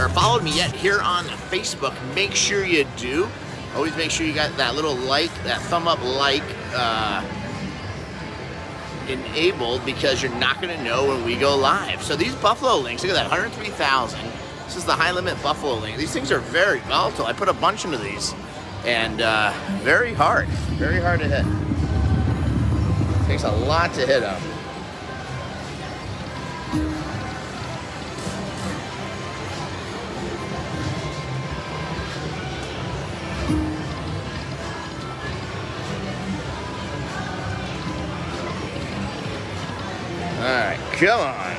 or followed me yet here on Facebook, make sure you do. Always make sure you got that little like, that thumb up like enabled, because you're not going to know when we go live. So these Buffalo Links, look at that, 103,000. This is the high limit Buffalo Link. These things are very volatile. I put a bunch into these, and very hard to hit. Takes a lot to hit them. All right, come on.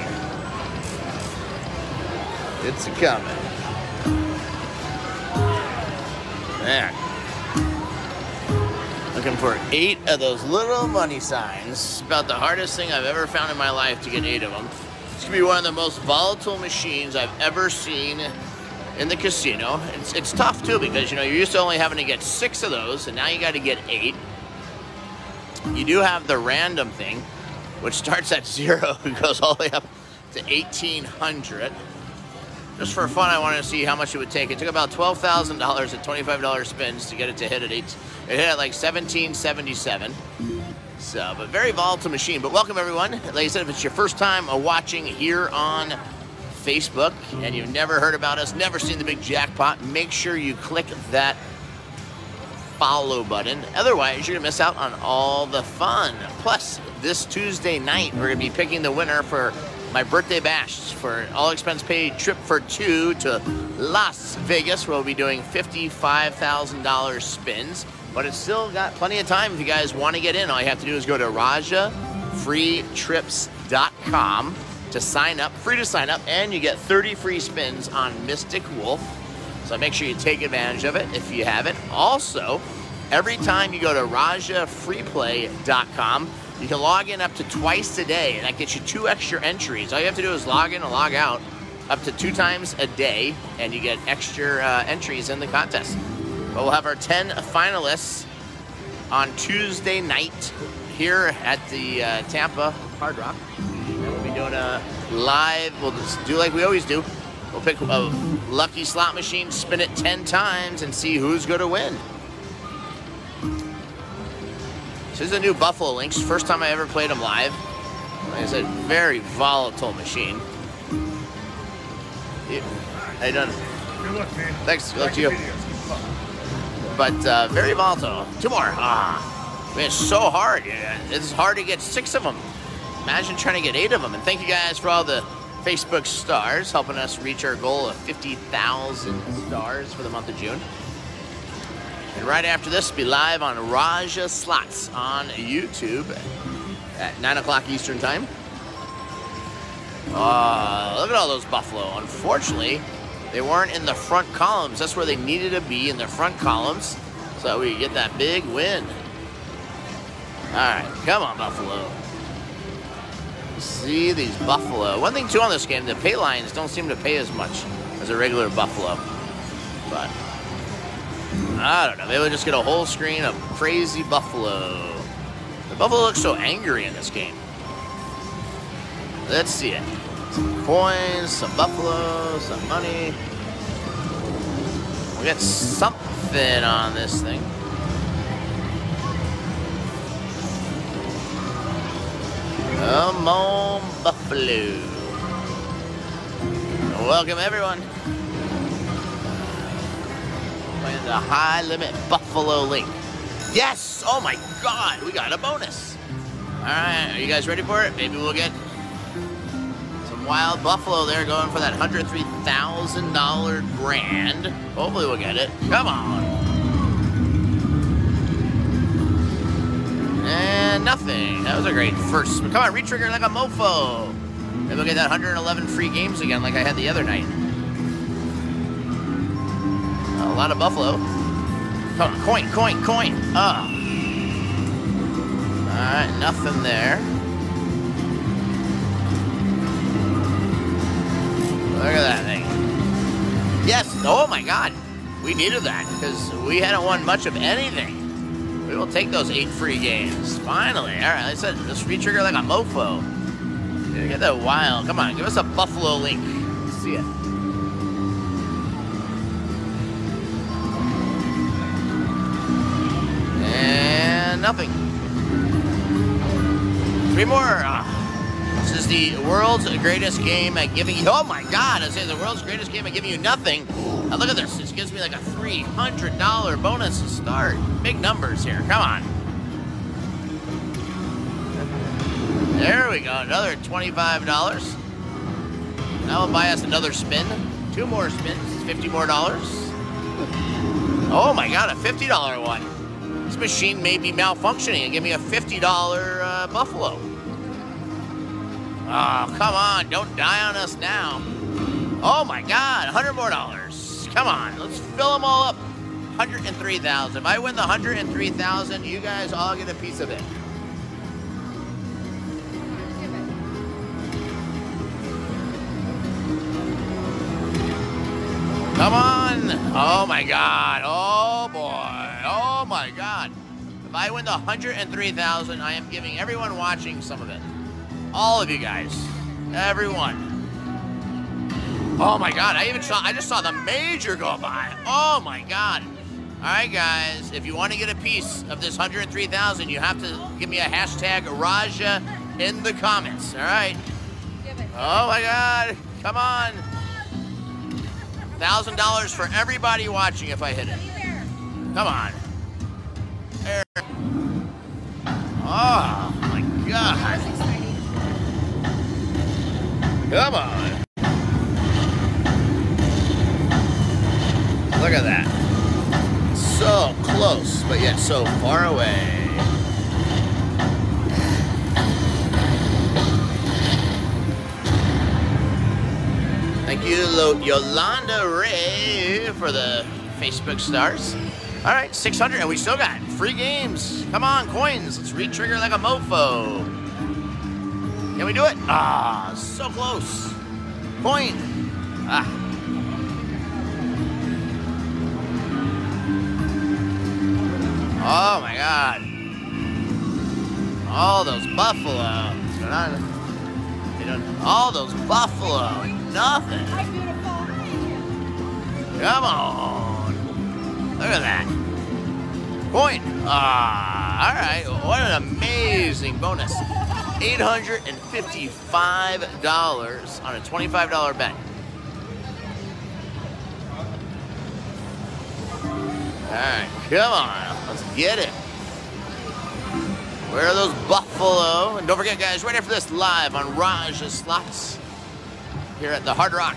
It's coming. There. Looking for 8 of those little money signs. It's about the hardest thing I've ever found in my life to get 8 of them. It's gonna be one of the most volatile machines I've ever seen in the casino. It's tough too, because you know, you're used to only having to get 6 of those, and now you gotta get 8. You do have the random thing, which starts at 0 and goes all the way up to 1,800. Just for fun, I wanted to see how much it would take. It took about $12,000 at $25 spins to get it to hit at 8. It hit at like 1,777. So, but very volatile machine. But welcome everyone. Like I said, if it's your first time watching here on Facebook and you've never heard about us, never seen the Big Jackpot, make sure you click that follow button. Otherwise, you're gonna miss out on all the fun. Plus, this Tuesday night, we're gonna be picking the winner for my birthday bash for all expense paid trip for 2 to Las Vegas, where we'll be doing $55,000 spins. But it's still got plenty of time if you guys wanna get in. All you have to do is go to RajaFreeTrips.com to sign up, free to sign up, and you get 30 free spins on Mystic Wolf. So make sure you take advantage of it if you haven't. Also, every time you go to RajaFreePlay.com, you can log in up to twice a day, and that gets you 2 extra entries. All you have to do is log in and log out up to 2 times a day, and you get extra entries in the contest. But we'll have our 10 finalists on Tuesday night here at the Tampa Hard Rock. And we'll be doing a live, we'll just do like we always do. We'll pick a lucky slot machine, spin it 10 times, and see who's going to win. So this is the new Buffalo Links. First time I ever played them live. Like I said, very volatile machine. Yeah. How you doing? Good luck, man. Thanks. Good luck to you. But very volatile. 2 more. Ah, man, it's so hard. Yeah. It's hard to get 6 of them. Imagine trying to get 8 of them. And thank you guys for all the Facebook stars helping us reach our goal of 50,000 stars for the month of June. And right after this, be live on Raja Slots on YouTube at 9 o'clock Eastern time. Look at all those Buffalo. Unfortunately, they weren't in the front columns. That's where they needed to be, in the front columns, so we get that big win. All right, come on, Buffalo. See these Buffalo. One thing too on this game, the pay lines don't seem to pay as much as a regular Buffalo. But I don't know, maybe we'll just get a whole screen of crazy Buffalo. The Buffalo looks so angry in this game. Let's see it. Some coins, some Buffalo, some money. We'll get something on this thing. Come on, Buffalo. Welcome, everyone. Playing the high limit Buffalo Link. Yes! Oh my God, we got a bonus. All right, are you guys ready for it? Maybe we'll get some wild Buffalo there going for that $103,000 grand. Hopefully we'll get it. Come on. And nothing. That was a great first. But come on, re-trigger like a mofo. Maybe we'll get that 111 free games again like I had the other night. A lot of Buffalo. Come on, coin, coin, coin. All right, nothing there. Look at that thing. Yes, oh my God. We needed that because we hadn't won much of anything. We will take those 8 free games, finally. All right, like I said, just re-trigger like a mofo. Get that wild. Come on, give us a Buffalo Link. Let's see it. nothing. Three more. This is the world's greatest game at giving you, oh my God, I say the world's greatest game at giving you nothing. Now look at this, this gives me like a $300 bonus to start. Big numbers here, come on. There we go, another $25. That will buy us another spin. Two more spins, $50 more. Oh my God, a $50 one. This machine may be malfunctioning and give me a $50 Buffalo. Oh, come on, don't die on us now. Oh my God, $100 more. Come on, let's fill them all up. 103,000. If I win the 103,000, you guys all get a piece of it. Come on. Oh my God. Oh boy. Oh my God. If I win the 103,000, I am giving everyone watching some of it. All of you guys. Everyone. Oh my God. I just saw the major go by. Oh my God. All right, guys. If you want to get a piece of this 103,000, you have to give me a hashtag Raja in the comments. All right. Oh my God. Come on. $1,000 for everybody watching if I hit it. Come on. There. Oh my God. Come on. Look at that. So close, but yet so far away. Thank you, Yolanda Ray, for the Facebook stars. All right, 600, and we still got free games. Come on, coins. Let's re-trigger like a mofo. Can we do it? Ah, so close. Coin. Ah. Oh, my God. All those buffalo. All those buffalo. Nothing. Come on. Look at that. Point. Ah, all right. What an amazing bonus. $855 on a $25 bet. All right. Come on. Let's get it. Where are those buffalo? And don't forget, guys, right after this, live on Raja Slots, here at the Hard Rock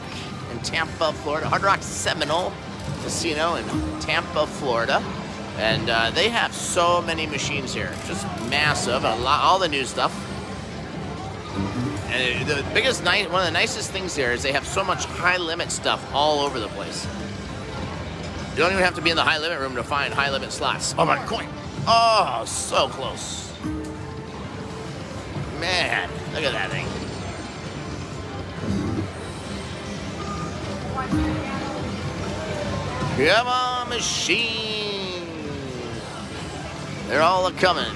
in Tampa, Florida. Hard Rock Seminole Casino in Tampa, Florida. And they have so many machines here. Just massive, a lot, all the new stuff. And the biggest, one of the nicest things here is they have so much high limit stuff all over the place. You don't even have to be in the high limit room to find high limit slots. Oh, my coin. Oh, so close. Man, look at that thing. Come on, machine. They're all a-coming.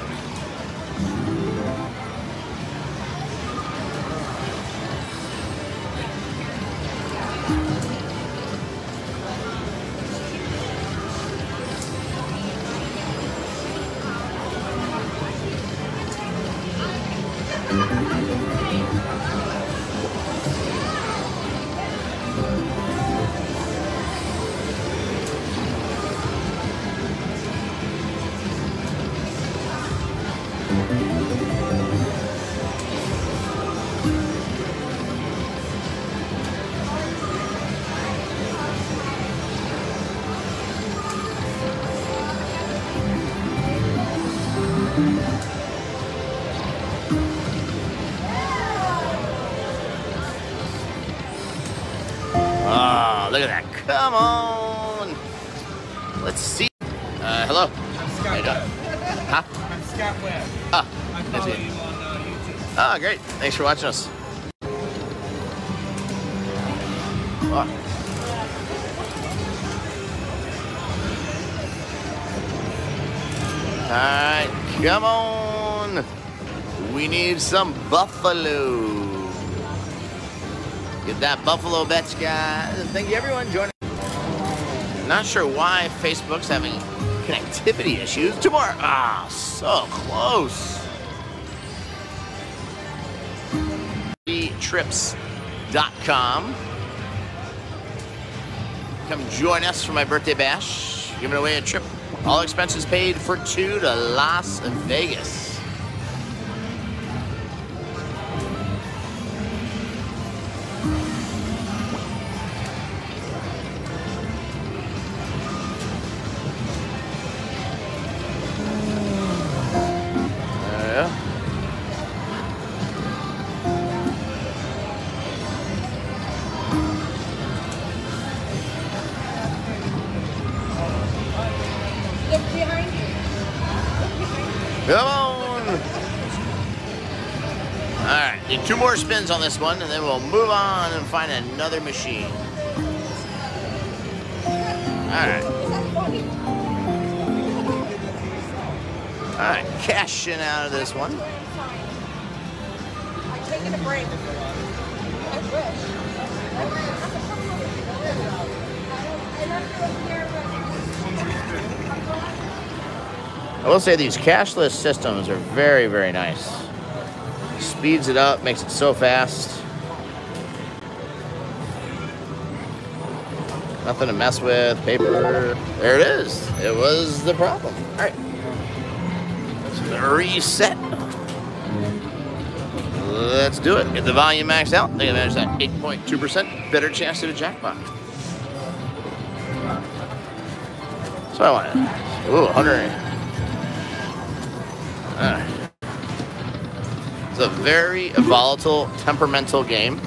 Look at that. Come on. Let's see. Hello. I'm Scott Webb. Huh? I'm Scott Webb. Oh, I follow you on YouTube. Oh, great. Thanks for watching us. Oh. All right. Come on. We need some buffalo. Get that buffalo bets, guys. Thank you, everyone, joining. Not sure why Facebook's having connectivity issues tomorrow. Ah, so close. RajaFreeTrips.com. Come join us for my birthday bash. Giving away a trip. All expenses paid for two to Las Vegas. Come on! Alright, do two more spins on this one and then we'll move on and find another machine. Alright. Alright, cashing out of this one. I'm taking a break. I wish. I will say these cashless systems are very, very nice. Speeds it up, makes it so fast. Nothing to mess with, paper. There it is. It was the problem. All right. Let's reset. Let's do it. Get the volume maxed out. Take advantage of that 8.2%. Better chance at a jackpot. So I want it. Ooh, 100. It's a very volatile, temperamental game.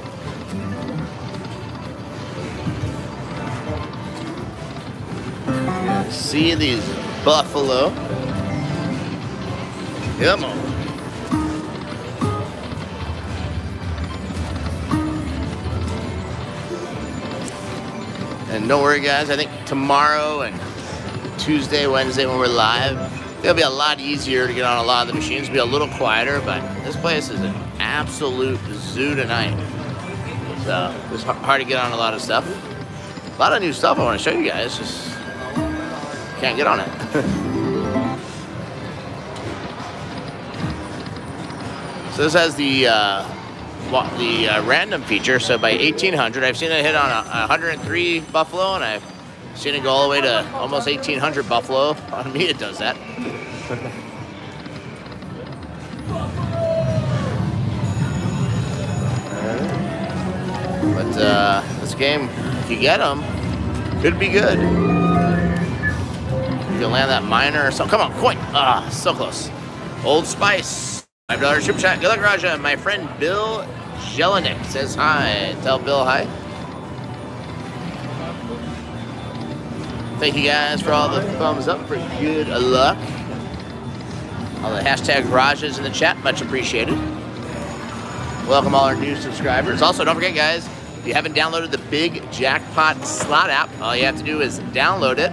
See these buffalo. Come on. And don't worry, guys. I think tomorrow and Tuesday, Wednesday, when we're live, it'll be a lot easier to get on a lot of the machines. It'll be a little quieter, but this place is an absolute zoo tonight. So it's hard to get on a lot of stuff. A lot of new stuff I want to show you guys. Just can't get on it. So this has the random feature. So by 1800, I've seen it hit on 103 buffalo, and I've seen it go all the way to almost 1800 buffalo. On me, it does that. But this game, if you get them, could be good. You can land that miner or something. Come on, coin. Ah, so close. Old Spice. $5 super chat. Good luck, Raja. My friend Bill Jelinek says hi. Tell Bill hi. Thank you guys for all the thumbs up, for good luck. All the hashtag Rajas in the chat, much appreciated. Welcome all our new subscribers. Also, don't forget, guys, if you haven't downloaded the Big Jackpot slot app, all you have to do is download it.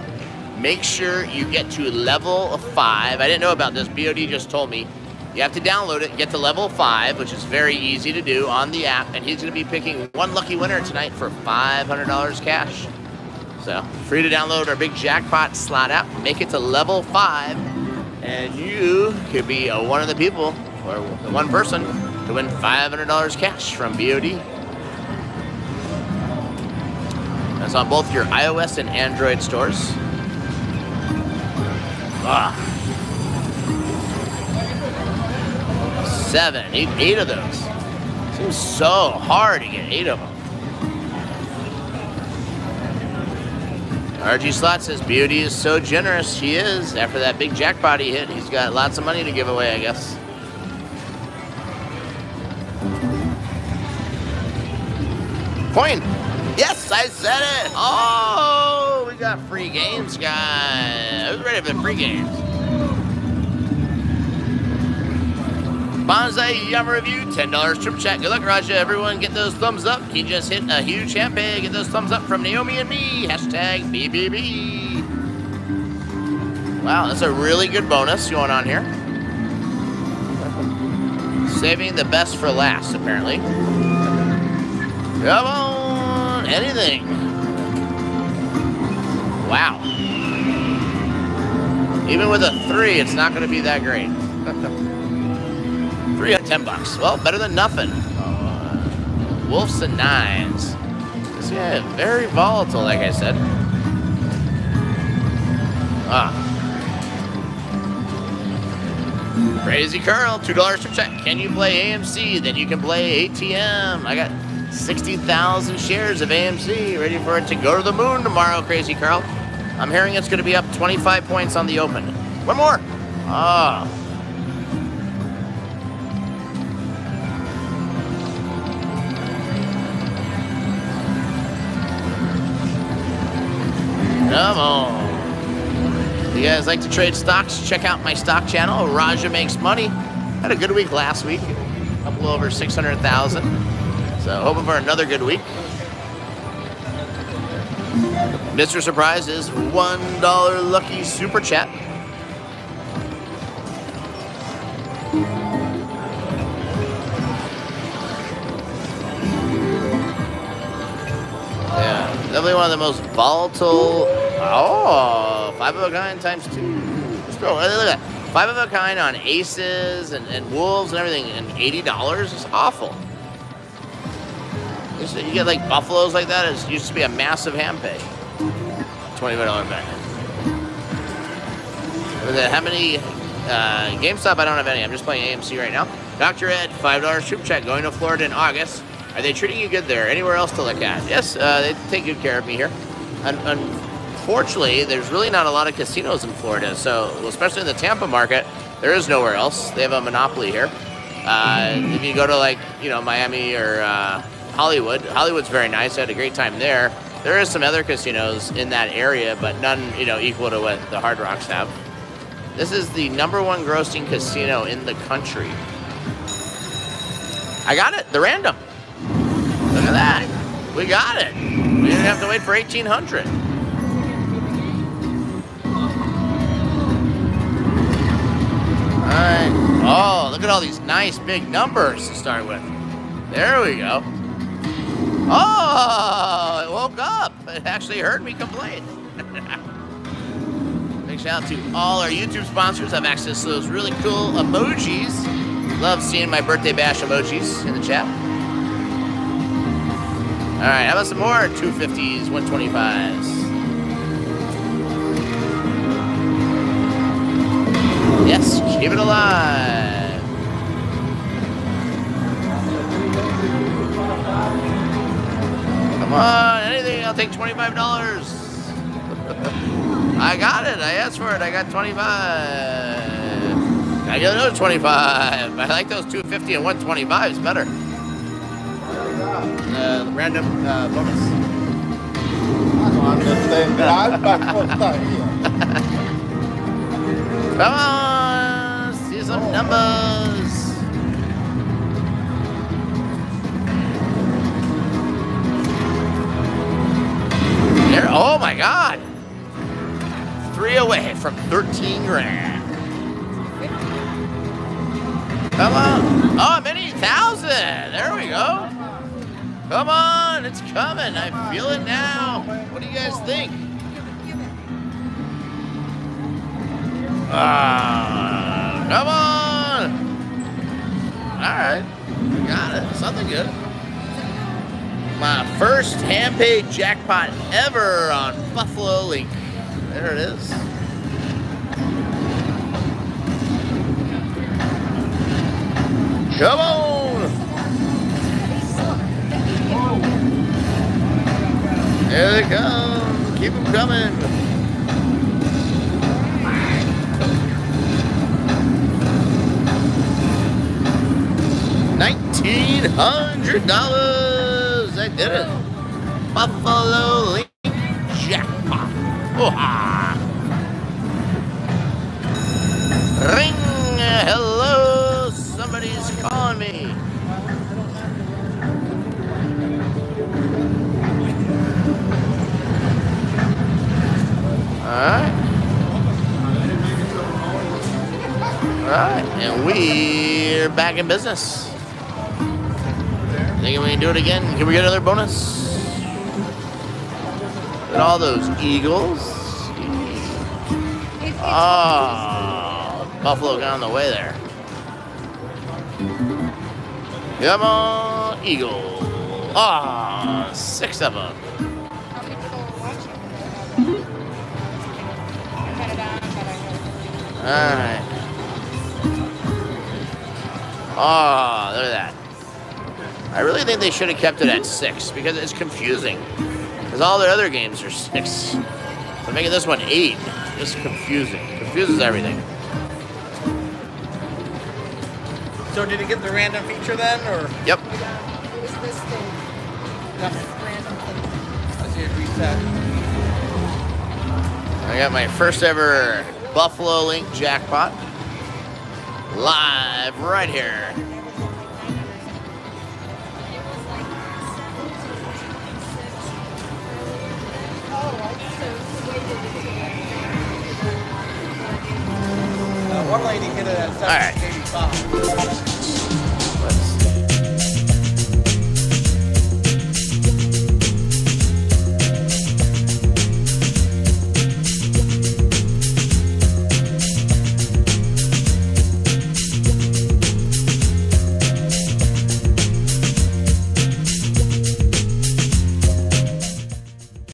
Make sure you get to level 5. I didn't know about this. BOD just told me. You have to download it, get to level 5, which is very easy to do on the app, and he's going to be picking one lucky winner tonight for $500 cash. So, free to download our Big Jackpot slot app. Make it to level 5, and you could be one of the people, or the one person, to win $500 cash from BOD. That's on both your iOS and Android stores. Ah. 7, 8 of those. Seems so hard to get 8 of them. RG Slot says, BOD is so generous. He is. After that big jackpot he hit, he's got lots of money to give away, I guess. Coin. Yes, I said it. Oh, we got free games, guys. Who's ready for the free games? Bonsai Yum Review, $10 trip chat. Good luck, Raja. Everyone get those thumbs up. He just hit a huge handbag. Get those thumbs up from Naomi and me. Hashtag BBB. Wow, that's a really good bonus going on here. Saving the best for last, apparently. Come on, anything. Wow. Even with a 3, it's not going to be that great. 3 out of 10 bucks. Well, better than nothing. Wolves and 9s. This guy is very volatile, like I said. Ah. Crazy Curl, $2 per check. Can you play AMC? Then you can play ATM. I got 60,000 shares of AMC ready for it to go to the moon tomorrow, Crazy Curl. I'm hearing it's going to be up 25 points on the open. One more. Ah. Come on. If you guys like to trade stocks, check out my stock channel, Raja Makes Money. Had a good week last week, a little over 600,000. So hoping for another good week. Mr. Surprise is $1 lucky super chat. Yeah, definitely one of the most volatile. Oh, 5 of a kind times 2. Look at that. 5 of a kind on aces and wolves and everything, and $80 is awful. You get like buffaloes like that. It used to be a massive hand pay. $25 bet. How many? GameStop, I don't have any. I'm just playing AMC right now. Dr. Ed, $5 troop check. Going to Florida in August. Are they treating you good there? Anywhere else to look at? Yes, they take good care of me here. Unfortunately, there's really not a lot of casinos in Florida. So, especially in the Tampa market, there is nowhere else. They have a monopoly here. If you go to like, you know, Miami or Hollywood. Hollywood's very nice. I had a great time there. There is some other casinos in that area, but none, you know, equal to what the Hard Rocks have. This is the #1 grossing casino in the country. I got it. The random. Look at that. We got it. We didn't have to wait for 1,800. All right. Oh, look at all these nice big numbers to start with. There we go. Oh, it woke up. It actually heard me complain. Big shout out to all our YouTube sponsors. I have access to those really cool emojis. Love seeing my birthday bash emojis in the chat. All right, how about some more 250s, 125s? Yes, keep it alive. Come on, anything, I'll take $25. I got it, I asked for it, I got 25. I got another 25. I like those 250 and 125s better. Random bonus. I understand that. Come on, see some numbers. There, oh my God! 3 away from 13 grand. Come on! Oh, many thousand! There we go! Come on, it's coming! I feel it now. What do you guys think? Come on! All right, got it. Something good. My first hand-paid jackpot ever on Buffalo Link. There it is. Come on! Here they come. Keep them coming. $1,900. I did it. Buffalo Link jackpot. Ooh-ha. Ring. Hello. Somebody's calling me. All right. And we're back in business. Thinking we can do it again. Can we get another bonus? And all those eagles. Oh, Oh, Buffalo got on the way there. Come on, Eagle. Ah, 6 of them. Alright. Oh, look at that. I really think they should have kept it at 6 because it's confusing. Because all their other games are 6. So making this one 8 is confusing. Confuses everything. So did it get the random feature then, or? Yep. Yeah, it was this thing. Yep. This random thing. I see it reset. I got my first ever Buffalo Link jackpot. Live right here. One lady hit it at 785.